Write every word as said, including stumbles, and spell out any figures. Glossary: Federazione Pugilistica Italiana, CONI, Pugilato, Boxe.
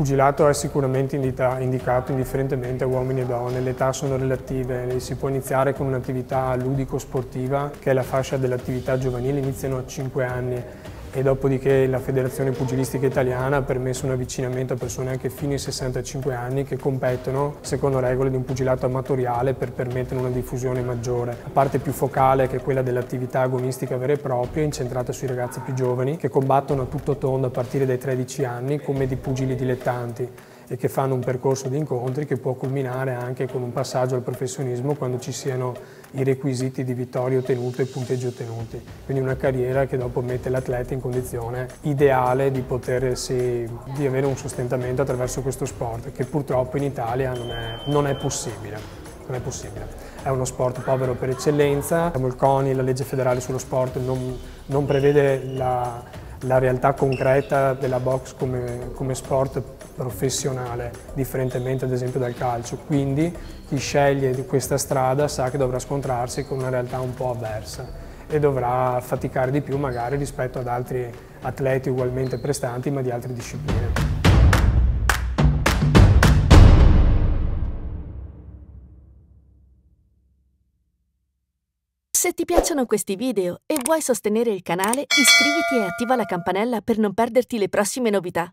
Il pugilato è sicuramente indicato indifferentemente a uomini e donne, le età sono relative, si può iniziare con un'attività ludico-sportiva che è la fascia dell'attività giovanile, iniziano a cinque anni e dopodiché la Federazione Pugilistica Italiana ha permesso un avvicinamento a persone anche fino ai sessantacinque anni che competono secondo regole di un pugilato amatoriale per permettere una diffusione maggiore. La parte più focale, che è quella dell'attività agonistica vera e propria, è incentrata sui ragazzi più giovani che combattono a tutto tondo a partire dai tredici anni come di pugili dilettanti e che fanno un percorso di incontri che può culminare anche con un passaggio al professionismo quando ci siano i requisiti di vittorie ottenute e punteggi ottenuti. Quindi una carriera che dopo mette l'atleta in condizione ideale di potersi, di avere un sostentamento attraverso questo sport che purtroppo in Italia non è, non è possibile. Non è possibile. È uno sport povero per eccellenza, il CONI, la legge federale sullo sport non, non prevede la, la realtà concreta della box come, come sport professionale, differentemente ad esempio dal calcio, quindi chi sceglie questa strada sa che dovrà scontrarsi con una realtà un po' avversa e dovrà faticare di più magari rispetto ad altri atleti ugualmente prestanti ma di altre discipline. Se ti piacciono questi video e vuoi sostenere il canale, iscriviti e attiva la campanella per non perderti le prossime novità.